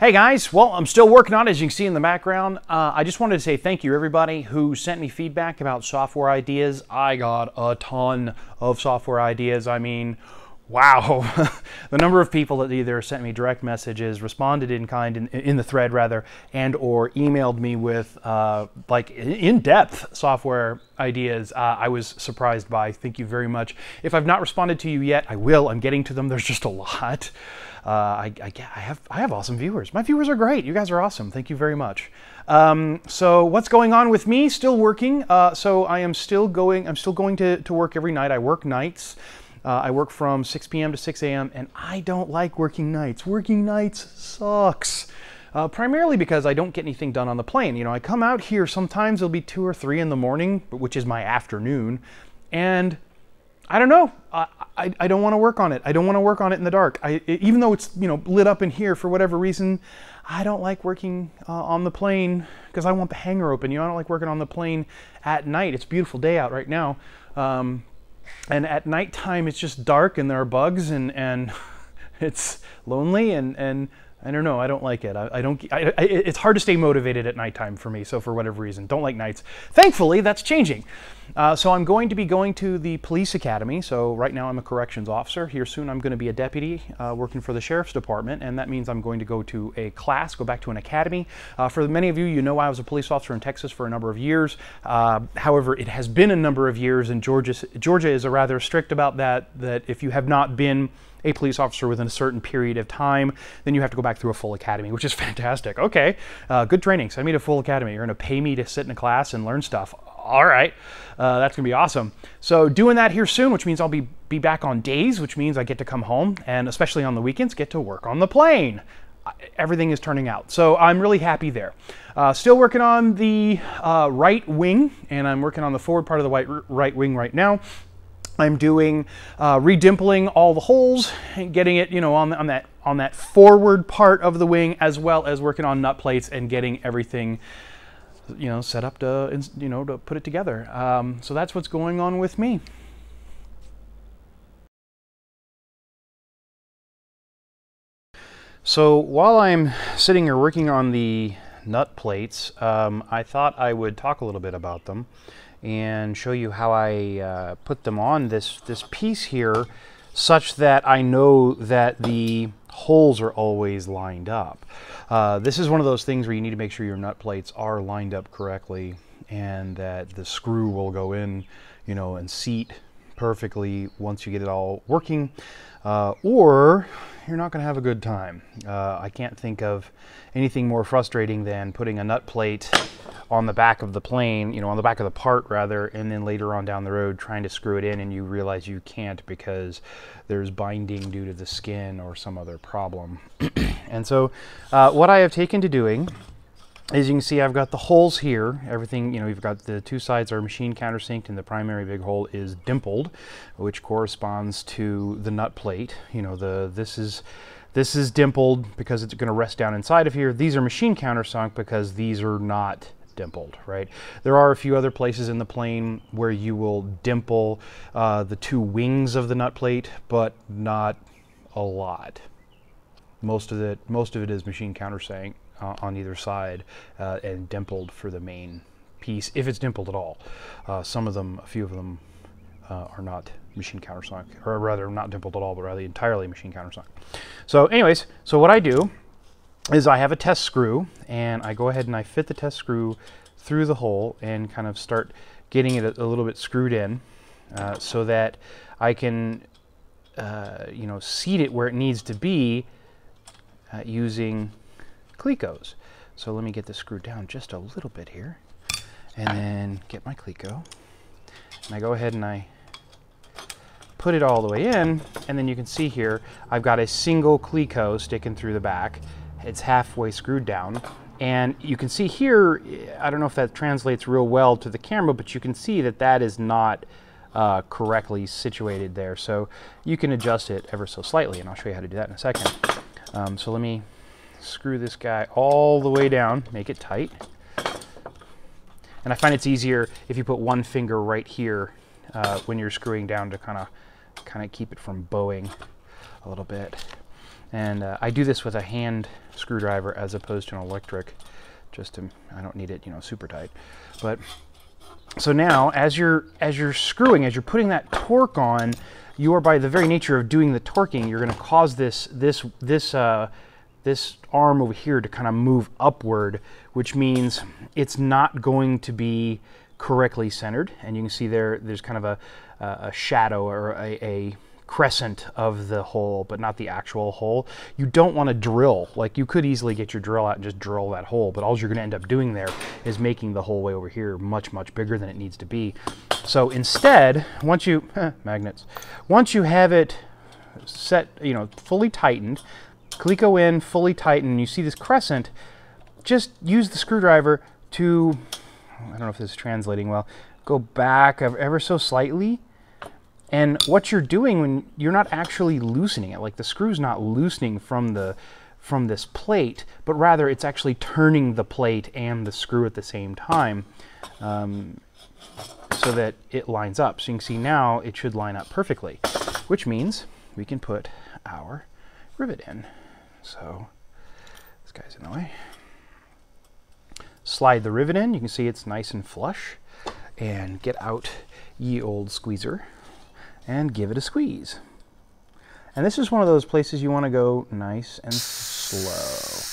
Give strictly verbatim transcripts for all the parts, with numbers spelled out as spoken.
Hey guys, well, I'm still working on it, as you can see in the background. Uh, I just wanted to say thank you everybody who sent me feedback about software ideas. I got a ton of software ideas. I mean, wow. The number of people that either sent me direct messages, responded in kind, in, in the thread rather, and or emailed me with uh, like in-depth software ideas, uh, I was surprised by. Thank you very much. If I've not responded to you yet, I will. I'm getting to them. There's just a lot. Uh, I, I, I have I have awesome viewers. My viewers are great. You guys are awesome. Thank you very much. Um, so what's going on with me? Still working. Uh, so I am still going. I'm still going to to work every night. I work nights. Uh, I work from six p m to six a m and I don't like working nights. Working nights sucks. Uh, primarily because I don't get anything done on the plane. You know, I come out here, sometimes it'll be two or three in the morning, which is my afternoon, and I don't know. I, I, I don't want to work on it. I don't want to work on it in the dark. I, even though it's, you know, lit up in here for whatever reason, I don't like working uh, on the plane because I want the hangar open. You know, I don't like working on the plane at night. It's a beautiful day out right now. Um, and at nighttime, it's just dark and there are bugs and, and it's lonely and, and I don't know. I don't like it. I, I don't. I, I, it's hard to stay motivated at nighttime for me. So for whatever reason, don't like nights. Thankfully, that's changing. Uh, so I'm going to be going to the police academy. So right now I'm a corrections officer. Here soon I'm going to be a deputy uh, working for the sheriff's department, and that means I'm going to go to a class, go back to an academy. Uh, for many of you, you know I was a police officer in Texas for a number of years. Uh, however, it has been a number of years, and Georgia Georgia is a rather strict about that. That if you have not been a police officer within a certain period of time, then you have to go back through a full academy, which is fantastic. Okay, uh, good training. Send me to full academy. You're gonna pay me to sit in a class and learn stuff. All right, uh, that's gonna be awesome. So doing that here soon, which means I'll be, be back on days, which means I get to come home, and especially on the weekends, get to work on the plane. Everything is turning out. So I'm really happy there. Uh, still working on the uh, right wing, and I'm working on the forward part of the white, right wing right now. I'm doing uh, redimpling all the holes and getting it, you know, on, on that on that forward part of the wing, as well as working on nut plates and getting everything, you know, set up to, you know, to put it together. Um, so that's what's going on with me. So while I'm sitting here working on the nut plates, um, I thought I would talk a little bit about them and show you how I uh, put them on this this piece here, such that I know that the holes are always lined up. Uh, this is one of those things where you need to make sure your nut plates are lined up correctly and that the screw will go in, you know, and seat perfectly once you get it all working, uh, or you're not going to have a good time. Uh, I can't think of anything more frustrating than putting a nut plate on the back of the plane, you know, on the back of the part rather, and then later on down the road trying to screw it in and you realize you can't because there's binding due to the skin or some other problem. And so uh, what I have taken to doing, as you can see, I've got the holes here. Everything, you know, you've got the two sides are machine countersinked and the primary big hole is dimpled, which corresponds to the nut plate. You know, the this is this is dimpled because it's going to rest down inside of here. These are machine countersunk because these are not dimpled, right? There are a few other places in the plane where you will dimple uh, the two wings of the nut plate, but not a lot. Most of it, most of it is machine countersunk uh, on either side uh, and dimpled for the main piece, if it's dimpled at all. Uh, some of them, a few of them uh, are not machine countersunk, or rather not dimpled at all, but rather entirely machine countersunk. So anyways, so what I do is I have a test screw and I go ahead and I fit the test screw through the hole and kind of start getting it a, a little bit screwed in uh, so that I can, uh, you know, seat it where it needs to be uh, using Clecos. So let me get the screw down just a little bit here and then get my Cleco. And I go ahead and I put it all the way in, and then you can see here I've got a single Cleco sticking through the back. It's halfway screwed down, and you can see here, I don't know if that translates real well to the camera, but you can see that that is not uh, correctly situated there. So you can adjust it ever so slightly, and I'll show you how to do that in a second. Um, so let me screw this guy all the way down, make it tight. And I find it's easier if you put one finger right here uh, when you're screwing down to kind of kind of keep it from bowing a little bit. And uh, I do this with a hand screwdriver as opposed to an electric, just to, I don't need it, you know, super tight. But so now as you're, as you're screwing, as you're putting that torque on, you are, by the very nature of doing the torquing, you're going to cause this, this, this, uh, this arm over here to kind of move upward, which means it's not going to be correctly centered. And you can see there, there's kind of a, a shadow or a, a crescent of the hole, but not the actual hole. You don't want to drill. Like, you could easily get your drill out and just drill that hole, but all you're going to end up doing there is making the hole way over here much, much bigger than it needs to be. So instead, once you, eh, magnets, once you have it set, you know, fully tightened, Cleco in, fully tighten, you see this crescent, just use the screwdriver to, I don't know if this is translating well, go back ever so slightly. And what you're doing, when you're not actually loosening it, like the screw's not loosening from the from this plate, but rather it's actually turning the plate and the screw at the same time, um, so that it lines up. So you can see now it should line up perfectly, which means we can put our rivet in. So this guy's in the way. Slide the rivet in. You can see it's nice and flush. And get out ye old squeezer and give it a squeeze. And this is one of those places you want to go nice and slow.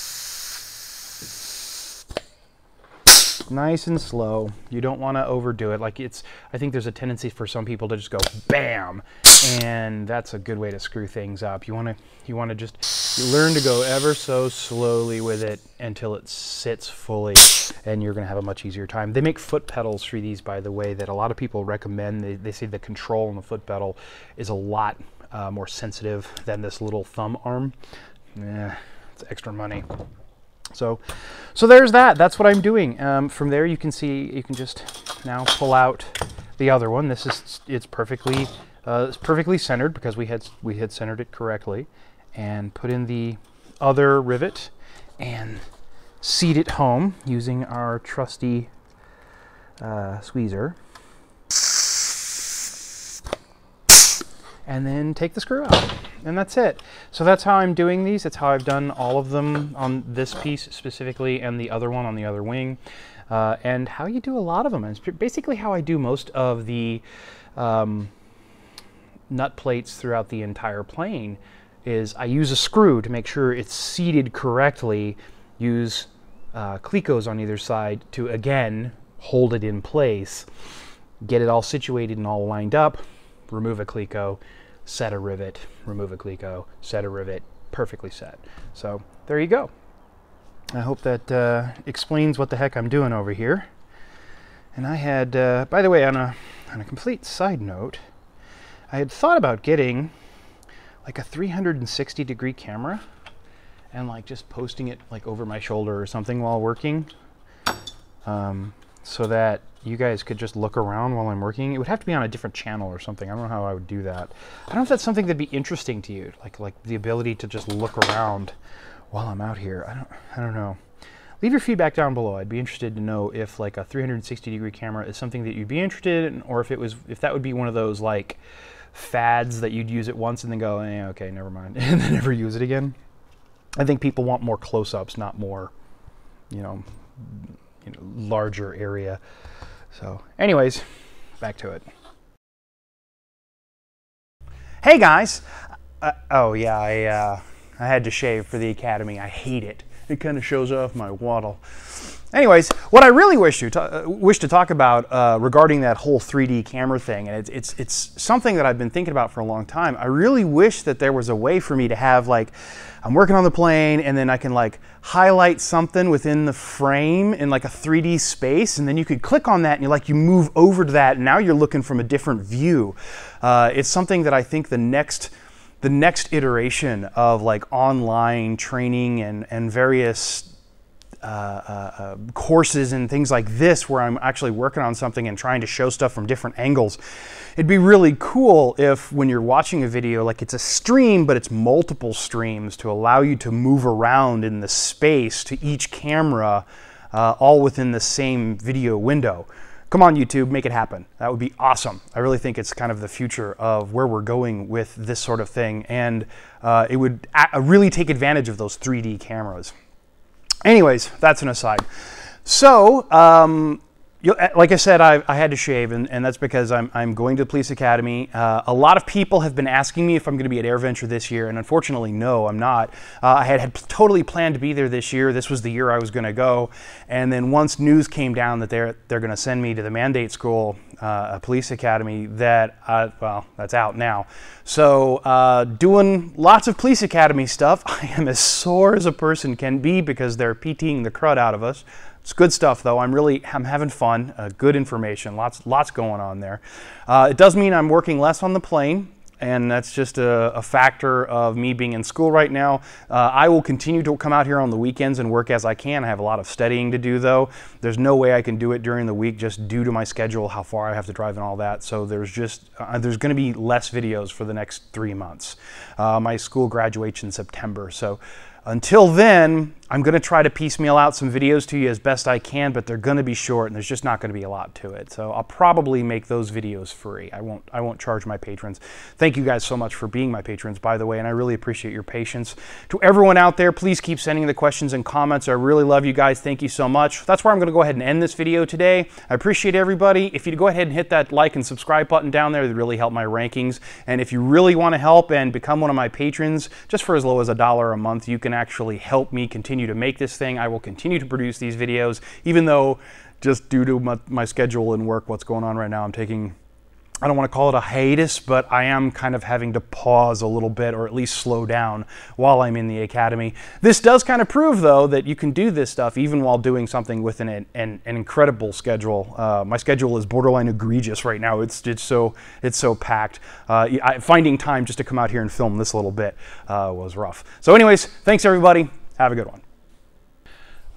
Nice and slow. You don't want to overdo it. Like, it's, I think there's a tendency for some people to just go bam, and that's a good way to screw things up. You want to, you want to just, you learn to go ever so slowly with it until it sits fully, and you're going to have a much easier time. They make foot pedals for these, by the way, that a lot of people recommend. They, they say the control on the foot pedal is a lot uh, more sensitive than this little thumb arm. Yeah, it's extra money. So, so there's that. That's what I'm doing. Um, from there, you can see, you can just now pull out the other one. This is, it's perfectly, uh, it's perfectly centered because we had, we had centered it correctly, and put in the other rivet and seat it home using our trusty uh, squeezer, and then take the screw out, and that's it. So that's how I'm doing these. That's how I've done all of them on this piece specifically, and the other one on the other wing, uh, and how you do a lot of them. It's basically how I do most of the um, nut plates throughout the entire plane. Is I use a screw to make sure it's seated correctly, use uh, Clecos on either side to, again, hold it in place, get it all situated and all lined up, remove a Cleco, set a rivet, remove a Cleco, set a rivet, perfectly set. So there you go. I hope that uh, explains what the heck I'm doing over here. And I had, uh, by the way, on a, on a complete side note, I had thought about getting like a three hundred sixty degree camera and like just posting it like over my shoulder or something while working, um, so that you guys could just look around while I'm working. It would have to be on a different channel or something. I don't know how I would do that. I don't know if that's something that'd be interesting to you, like like the ability to just look around while I'm out here. I don't, I don't know. Leave your feedback down below. I'd be interested to know if like a three hundred sixty degree camera is something that you'd be interested in, or if it was, if that would be one of those like fads that you'd use it once and then go, eh, okay, never mind, and then never use it again. I think people want more close-ups, not more, you know, you know, larger area. So anyways, back to it. Hey guys, uh, oh yeah, I, uh, I had to shave for the Academy. I hate it. It kind of shows off my waddle. Anyways, what I really wish to uh, wish to talk about uh, regarding that whole three D camera thing, and it's, it's it's something that I've been thinking about for a long time. I really wish that there was a way for me to have, like, I'm working on the plane, and then I can like highlight something within the frame in like a three D space, and then you could click on that, and you like you move over to that, and now you're looking from a different view. Uh, it's something that I think the next. The next iteration of like online training and, and various uh, uh, courses and things like this, where I'm actually working on something and trying to show stuff from different angles. It'd be really cool if when you're watching a video, like it's a stream, but it's multiple streams to allow you to move around in the space to each camera, uh, all within the same video window. come on YouTube, make it happen. That would be awesome. I really think it's kind of the future of where we're going with this sort of thing, and uh, it would a really take advantage of those three D cameras. Anyways, that's an aside. So, um, you, like I said, I, I had to shave, and, and that's because I'm, I'm going to the police academy. Uh, a lot of people have been asking me if I'm going to be at AirVenture this year, and unfortunately, no, I'm not. Uh, I had, had totally planned to be there this year. This was the year I was going to go, and then once news came down that they're they're going to send me to the mandate school, uh, a police academy, that I, well, that's out now. So, uh, doing lots of police academy stuff. I am as sore as a person can be because they're PTing the crud out of us. It's good stuff, though. I'm really I'm having fun. Uh, good information. Lots lots going on there. Uh, it does mean I'm working less on the plane, and that's just a, a factor of me being in school right now. Uh, I will continue to come out here on the weekends and work as I can. I have a lot of studying to do, though. There's no way I can do it during the week just due to my schedule, how far I have to drive and all that. So there's just uh, there's going to be less videos for the next three months. Uh, my school graduates in September, so. Until then, I'm going to try to piecemeal out some videos to you as best I can, but they're going to be short and there's just not going to be a lot to it. So I'll probably make those videos free. I won't, I won't charge my patrons. Thank you guys so much for being my patrons, by the way, and I really appreciate your patience. To everyone out there, please keep sending the questions and comments. I really love you guys. Thank you so much. That's where I'm going to go ahead and end this video today. I appreciate everybody. If you'd go ahead and hit that like and subscribe button down there, it would really help my rankings. And if you really want to help and become one of my patrons, just for as low as a dollar a month, you can actually help me continue to make this thing. I will continue to produce these videos, even though just due to my, my schedule and work, what's going on right now, I'm taking, I don't want to call it a hiatus, but I am kind of having to pause a little bit, or at least slow down while I'm in the academy. This does kind of prove, though, that you can do this stuff even while doing something with an, an, an incredible schedule. Uh, my schedule is borderline egregious right now. It's, it's, so, it's so packed. Uh, I, finding time just to come out here and film this little bit uh, was rough. So anyways, thanks everybody. Have a good one.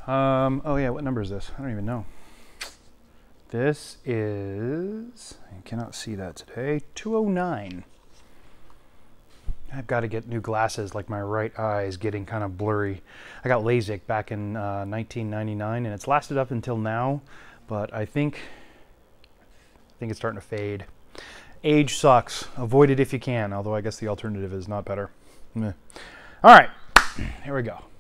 Um, oh yeah, what number is this? I don't even know. This is, I cannot see that today, two oh nine. I've got to get new glasses, like my right eye is getting kind of blurry. I got LASIK back in uh, nineteen ninety-nine, and it's lasted up until now, but I think, I think it's starting to fade. Age sucks. Avoid it if you can, although I guess the alternative is not better. Meh. All right, here we go.